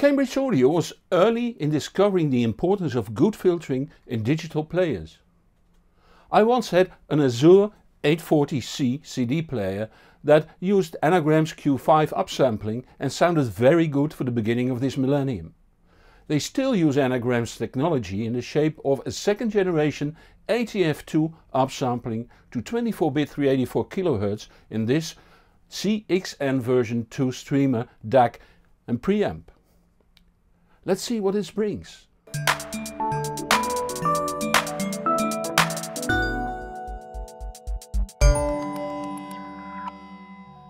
Cambridge Audio was early in discovering the importance of good filtering in digital players. I once had an Azur 840C CD player that used Anagramm's Q5 upsampling and sounded very good for the beginning of this millennium. They still use Anagramm's technology in the shape of a second generation ATF2 upsampling to 24-bit 384 kHz in this CXN version 2 streamer, DAC and preamp. Let's see what this brings. The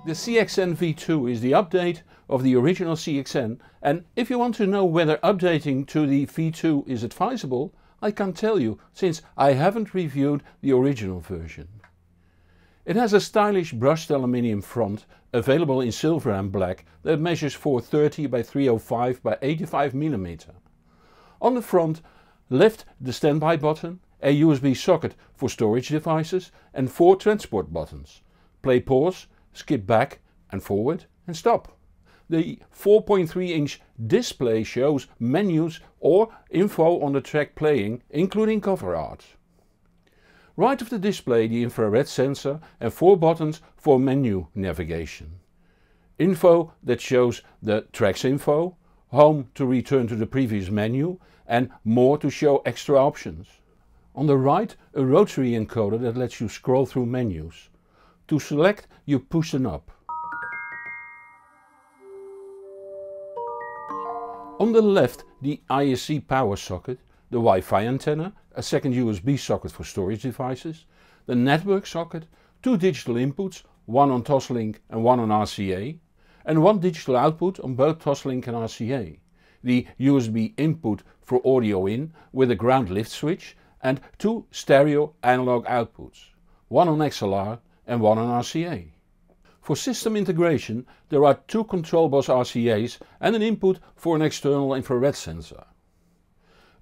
CXN V2 is the update of the original CXN, and if you want to know whether updating to the V2 is advisable, I can't tell you since I haven't reviewed the original version. It has a stylish brushed aluminium front available in silver and black that measures 430 by 305 by 85 mm. On the front, left the standby button, a USB socket for storage devices and four transport buttons: play, pause, skip back and forward and stop. The 4.3-inch display shows menus or info on the track playing, including cover art. Right of the display the infrared sensor and four buttons for menu navigation. Info that shows the tracks info, home to return to the previous menu and more to show extra options. On the right, a rotary encoder that lets you scroll through menus. To select, you push the knob. On the left, the IEC power socket, the Wi-Fi antenna, a second USB socket for storage devices, the network socket, two digital inputs, one on Toslink and one on RCA, and one digital output on both Toslink and RCA, the USB input for audio in with a ground lift switch and two stereo analog outputs, one on XLR and one on RCA. For system integration there are two control bus RCA's and an input for an external infrared sensor.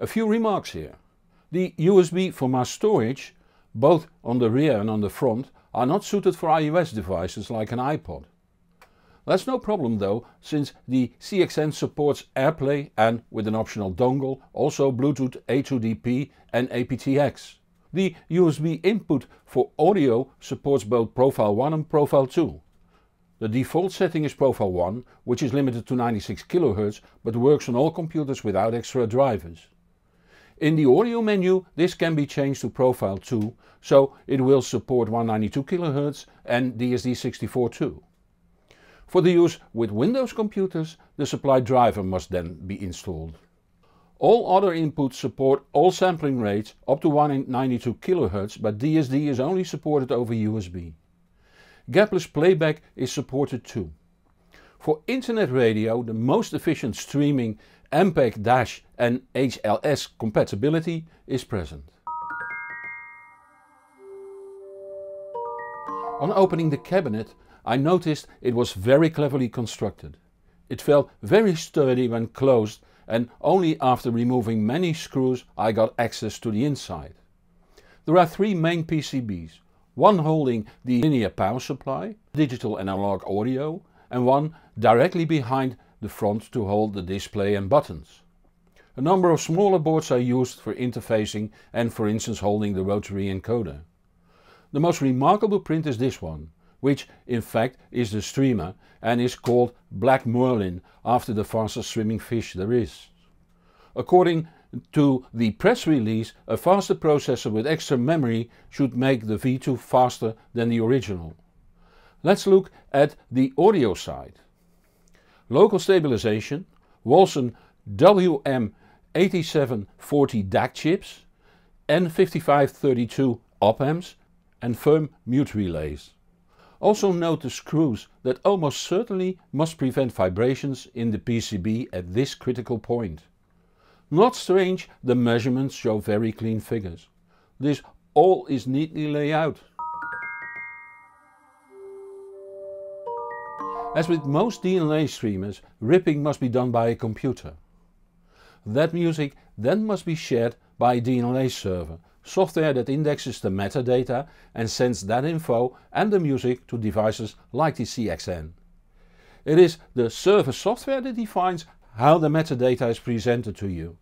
A few remarks here. The USB for mass storage, both on the rear and on the front, are not suited for iOS devices like an iPod. That's no problem though, since the CXN supports AirPlay and, with an optional dongle, also Bluetooth A2DP and APTX. The USB input for audio supports both Profile 1 and Profile 2. The default setting is Profile 1, which is limited to 96 kHz but works on all computers without extra drivers. In the audio menu this can be changed to Profile 2, so it will support 192 kHz and DSD64 too. For the use with Windows computers, the supplied driver must then be installed. All other inputs support all sampling rates up to 192 kHz, but DSD is only supported over USB. Gapless playback is supported too. For internet radio, the most efficient streaming MPEG-DASH and HLS compatibility is present. On opening the cabinet, I noticed it was very cleverly constructed. It felt very sturdy when closed, and only after removing many screws I got access to the inside. There are three main PCBs, one holding the linear power supply, digital analog audio, and one directly behind the front to hold the display and buttons. A number of smaller boards are used for interfacing and, for instance, holding the rotary encoder. The most remarkable print is this one, which in fact is the streamer and is called Black Merlin after the fastest swimming fish there is. According to the press release, a faster processor with extra memory should make the V2 faster than the original. Let's look at the audio side. Local stabilization, Wilson WM 8740 DAC chips, N5532 op-amps and firm mute relays. Also note the screws that almost certainly must prevent vibrations in the PCB at this critical point. Not strange, the measurements show very clean figures. This all is neatly laid out. As with most DLNA streamers, ripping must be done by a computer. That music then must be shared by a DLNA server, software that indexes the metadata and sends that info and the music to devices like the CXN. It is the server software that defines how the metadata is presented to you.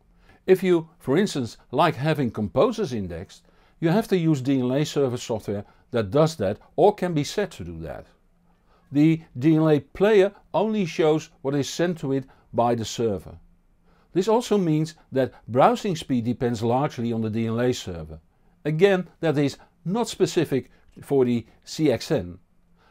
If you, for instance, like having composers indexed, you have to use DLNA server software that does that or can be set to do that. The DLNA player only shows what is sent to it by the server. This also means that browsing speed depends largely on the DLNA server. Again, that is not specific for the CXN.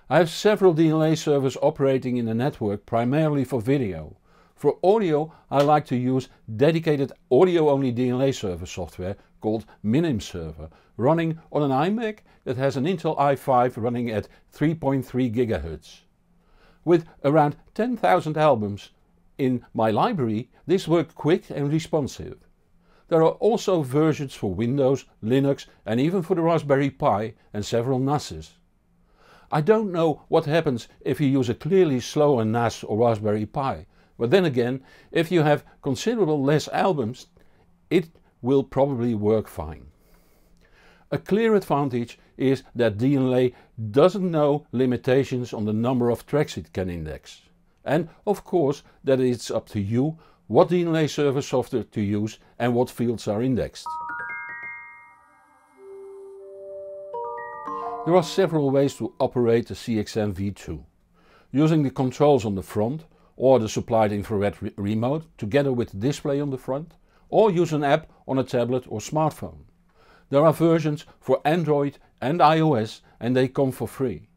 I have several DLNA servers operating in the network primarily for video. For audio I like to use dedicated audio-only DLNA server software called Minim Server, running on an iMac that has an Intel i5 running at 3.3 GHz. With around 10,000 albums in my library, this worked quick and responsive. There are also versions for Windows, Linux and even for the Raspberry Pi and several NASes. I don't know what happens if you use a clearly slower NAS or Raspberry Pi, but then again, if you have considerable less albums, it will probably work fine. A clear advantage is that DLNA doesn't know limitations on the number of tracks it can index. And of course that it's up to you what DLNA server software to use and what fields are indexed. There are several ways to operate the CXN V2. Using the controls on the front or the supplied infrared remote together with the display on the front, or use an app on a tablet or smartphone. There are versions for Android and iOS and they come for free.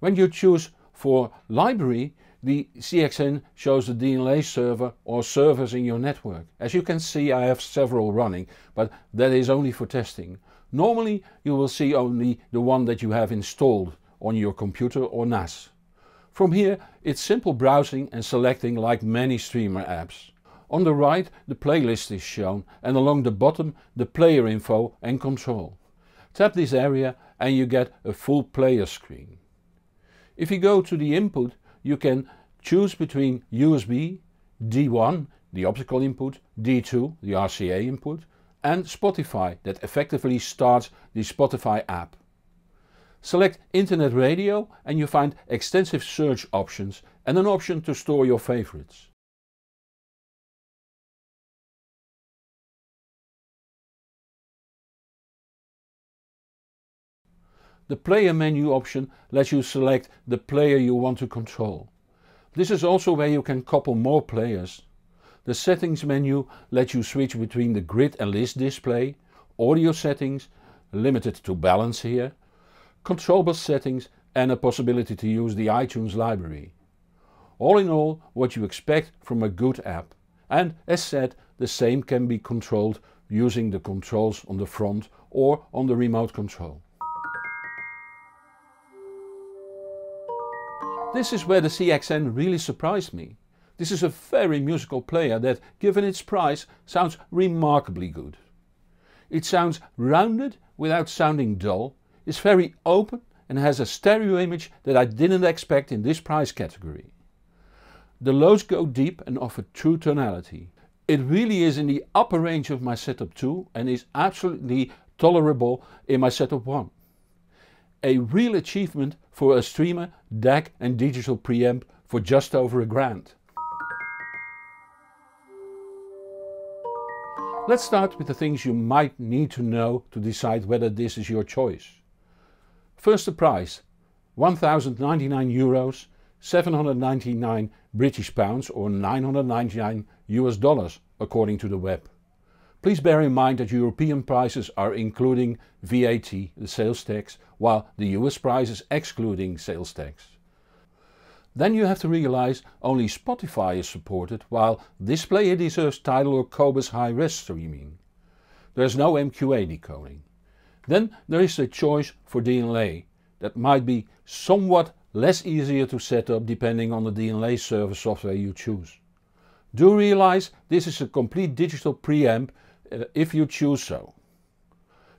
When you choose for library, the CXN shows the DLNA server or servers in your network. As you can see, I have several running, but that is only for testing. Normally you will see only the one that you have installed on your computer or NAS. From here it's simple browsing and selecting like many streamer apps. On the right the playlist is shown and along the bottom the player info and control. Tap this area and you get a full player screen. If you go to the input, you can choose between USB, D1, the optical input, D2, the RCA input, and Spotify, that effectively starts the Spotify app. Select Internet Radio and you find extensive search options and an option to store your favorites. The player menu option lets you select the player you want to control. This is also where you can couple more players. The settings menu lets you switch between the grid and list display, audio settings, limited to balance here, control bus settings and a possibility to use the iTunes library. All in all, what you expect from a good app. And as said, the same can be controlled using the controls on the front or on the remote control. This is where the CXN really surprised me. This is a very musical player that, given its price, sounds remarkably good. It sounds rounded without sounding dull, is very open and has a stereo image that I didn't expect in this price category. The lows go deep and offer true tonality. It really is in the upper range of my setup 2 and is absolutely tolerable in my setup 1. A real achievement for a streamer, DAC and digital preamp for just over $1,000. Let's start with the things you might need to know to decide whether this is your choice. First, the price, €1,099, 799 British pounds or 999 US dollars according to the web. Please bear in mind that European prices are including VAT, the sales tax, while the US price is excluding sales tax. Then you have to realize only Spotify is supported, while this player deserves Tidal or Qobuz high-res streaming. There is no MQA decoding. Then there is the choice for DLNA, that might be somewhat less easier to set up depending on the DLNA server software you choose. Do realize this is a complete digital preamp if you choose so.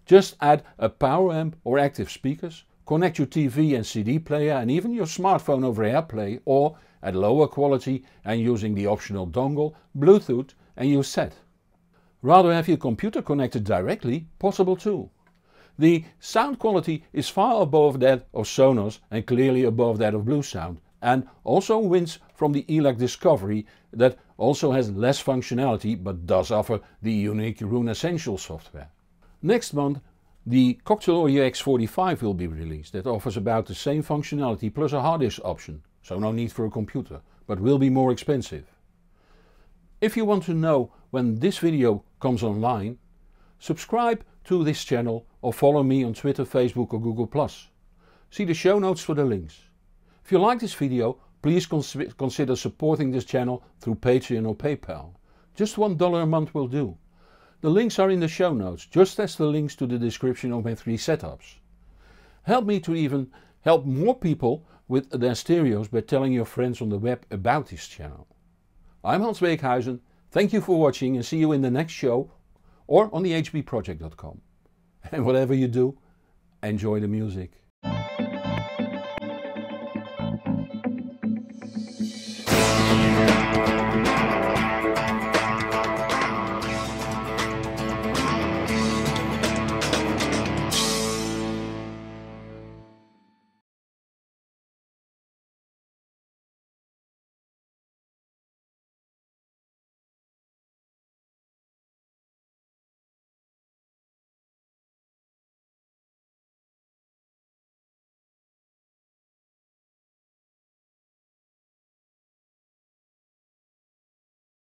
Just add a power amp or active speakers, connect your TV and CD player and even your smartphone over AirPlay, or at lower quality and using the optional dongle, Bluetooth, and you're set. Rather have your computer connected directly, possible too. The sound quality is far above that of Sonos and clearly above that of Blue Sound, and also wins from the Elac Discovery that also has less functionality but does offer the unique Rune Essential software. Next month the Coctel OE X45 will be released that offers about the same functionality plus a hard disk option, so no need for a computer, but will be more expensive. If you want to know when this video comes online, subscribe to this channel or follow me on Twitter, Facebook or Google+. See the show notes for the links. If you like this video, please consider supporting this channel through Patreon or PayPal. Just $1 a month will do. The links are in the show notes, just as the links to the description of my 3 setups. Help me to even help more people with their stereos by telling your friends on the web about this channel. I'm Hans Beekhuizen, thank you for watching and see you in the next show or on the HBproject.com. And whatever you do, enjoy the music.